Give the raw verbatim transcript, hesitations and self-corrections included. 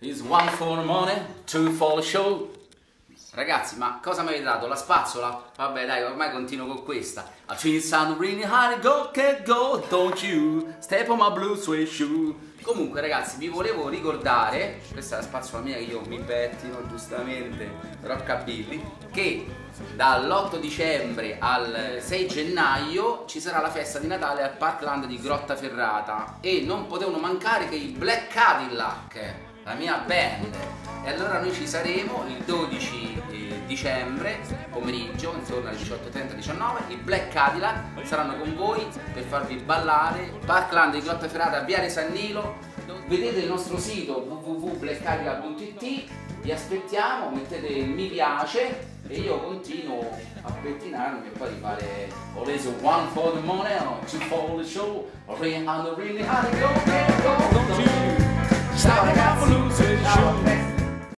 Is one for money, two for show. Ragazzi, ma cosa mi avete dato? La spazzola? Vabbè, dai, ormai continuo con questa. I feel some really hard, go, can go, don't you? Step on my blue suede shoe. Comunque, ragazzi, vi volevo ricordare, questa è la spazzola mia che io mi pettino, giustamente, rockabilly, che dall'otto dicembre al sei gennaio ci sarà la festa di Natale al Parkland di Grottaferrata e non potevano mancare che i Black Cadillac, la mia band, e allora noi ci saremo il dodici dicembre pomeriggio intorno alle diciotto e trenta diciannove. I Black Cadillac saranno con voi per farvi ballare Parkland di Grottaferrata, Viale San Nilo. Vedete il nostro sito w w w punto black cadillac punto i t, vi aspettiamo, mettete il mi piace e io continuo a pettinarmi e poi di fare always one for the money, two for the show, three and the really hard to go. Ciao ragazzi!